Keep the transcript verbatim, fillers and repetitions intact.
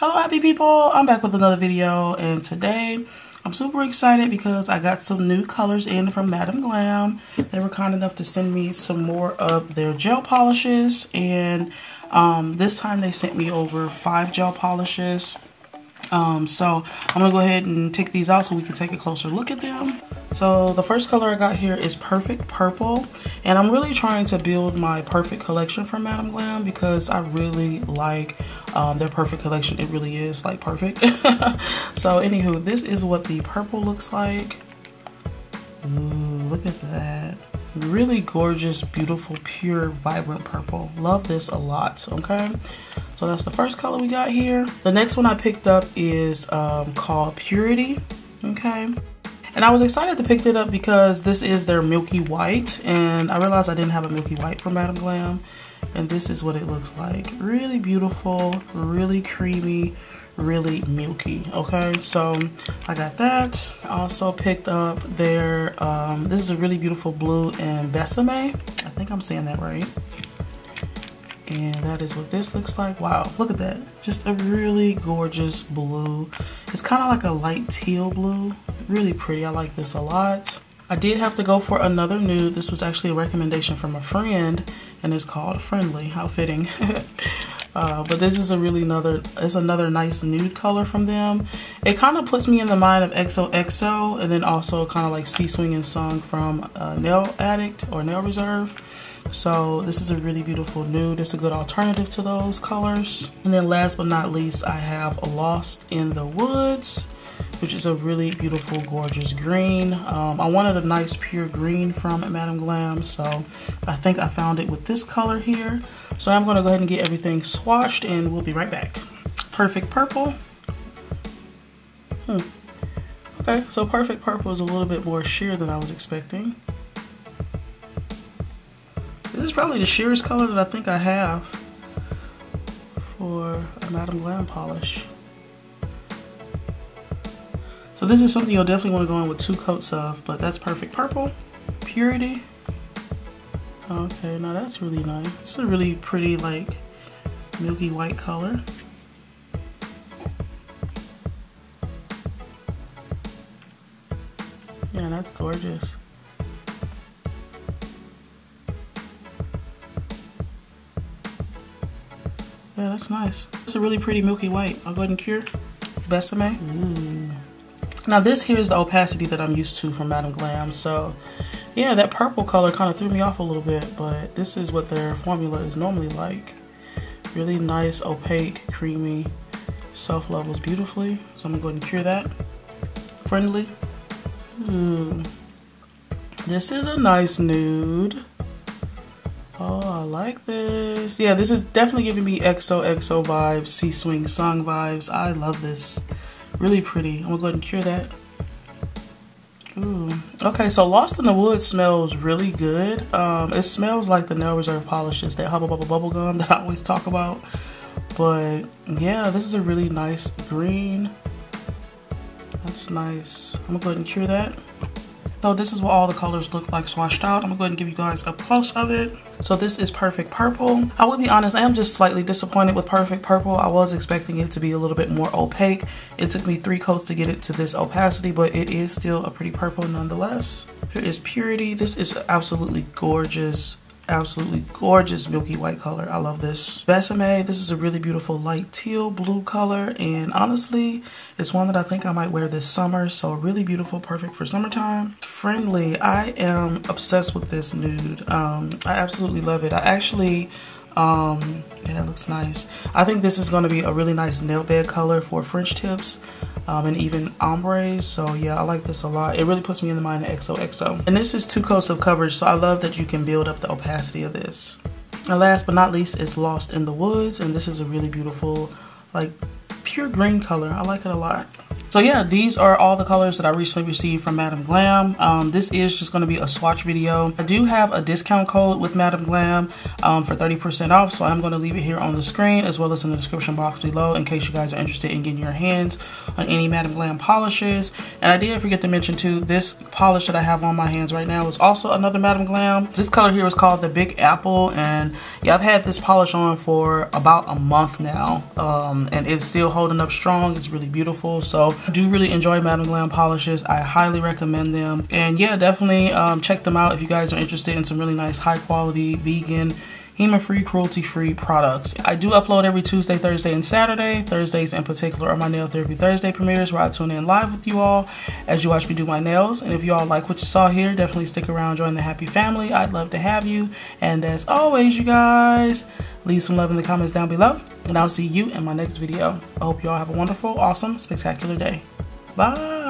Hello happy people, I'm back with another video, and today I'm super excited because I got some new colors in from Madam Glam. They were kind enough to send me some more of their gel polishes, and um, this time they sent me over five gel polishes. Um, so I'm going to go ahead and take these out so we can take a closer look at them. So the first color I got here is Perfect Purple, and I'm really trying to build my Perfect collection from Madam Glam because I really like um, their Perfect collection. It really is like perfect. So anywho, this is what the purple looks like. Ooh, look at that. Really gorgeous, beautiful, pure, vibrant purple. Love this a lot, okay? So that's the first color we got here. The next one I picked up is um, called Purity, okay? And I was excited to pick it up because this is their Milky White, and I realized I didn't have a Milky White from Madam Glam, and this is what it looks like. Really beautiful, really creamy, really milky, okay? So I got that. I also picked up their, um, this is a really beautiful blue in Besame. I think I'm saying that right. And that is what this looks like. Wow, look at that. Just a really gorgeous blue. It's kind of like a light teal blue. Really pretty. I like this a lot. I did have to go for another nude. This was actually a recommendation from a friend, and it's called Friendly. How fitting. Uh, but this is a really another, it's another nice nude color from them. It kind of puts me in the mind of X O X O, and then also kind of like Sea Swing and Sung from uh, Nail Addict or Nail Reserve. So this is a really beautiful nude. It's a good alternative to those colors. And then last but not least, I have Lost in the Woods, which is a really beautiful, gorgeous green. Um, I wanted a nice pure green from Madam Glam, so I think I found it with this color here. So I'm gonna go ahead and get everything swatched, and we'll be right back. Perfect Purple. Hmm. Okay, so Perfect Purple is a little bit more sheer than I was expecting. This is probably the sheerest color that I think I have for a Madam Glam polish. So this is something you'll definitely want to go in with two coats of, but that's Perfect Purple, Purity. Okay, now that's really nice. It's a really pretty, like, milky white color. Yeah, that's gorgeous. Yeah, that's nice. It's a really pretty milky white. I'll go ahead and cure Besame. Ooh. Now this here is the opacity that I'm used to from Madam Glam, so yeah, that purple color kind of threw me off a little bit, but this is what their formula is normally like. Really nice, opaque, creamy, self-levels beautifully. So I'm gonna go ahead and cure that. Friendly. Ooh. This is a nice nude. Oh, I like this. Yeah, this is definitely giving me X O X O vibes, Sea Swing Song vibes. I love this. Really pretty. I'm gonna go ahead and cure that. Ooh. Okay, so Lost in the Woods smells really good. Um, it smells like the Nail Reserve polishes, that Hubba Bubba Bubble Gum that I always talk about. But yeah, this is a really nice green. That's nice. I'm gonna go ahead and cure that. So this is what all the colors look like swatched out. I'm gonna go ahead and give you guys up close of it. So this is Perfect Purple. I will be honest, I am just slightly disappointed with Perfect Purple. I was expecting it to be a little bit more opaque. It took me three coats to get it to this opacity, but it is still a pretty purple nonetheless. Here is Purity. This is absolutely gorgeous. Absolutely gorgeous milky white color. I love this. Besame, this is a really beautiful light teal blue color, and honestly it's one that I think I might wear this summer, so really beautiful, perfect for summertime. Friendly, I am obsessed with this nude. um I absolutely love it. I actually um yeah, that looks nice. I think this is going to be a really nice nail bed color for French tips. Um, and even ombres, so yeah, I like this a lot. It really puts me in the mind of X O X O. And this is two coats of coverage, so I love that you can build up the opacity of this. And last but not least is Lost in the Woods, and this is a really beautiful, like, pure green color. I like it a lot. So yeah, these are all the colors that I recently received from Madam Glam. Um, this is just going to be a swatch video. I do have a discount code with Madam Glam um, for thirty percent off, so I'm going to leave it here on the screen as well as in the description box below in case you guys are interested in getting your hands on any Madam Glam polishes. And I did forget to mention too, this polish that I have on my hands right now is also another Madam Glam. This color here is called the Big Apple, and yeah, I've had this polish on for about a month now, um, and it's still holding up strong. It's really beautiful. So I do really enjoy Madam Glam polishes. I highly recommend them, and yeah, definitely um, check them out if you guys are interested in some really nice high quality vegan, hema-free, cruelty-free products. I do upload every Tuesday, Thursday, and Saturday. Thursdays in particular are my Nail Therapy Thursday premieres where I tune in live with you all as you watch me do my nails. And if you all like what you saw here, definitely stick around, join the happy family. I'd love to have you. And as always, you guys, leave some love in the comments down below, and I'll see you in my next video. I hope you all have a wonderful, awesome, spectacular day. Bye.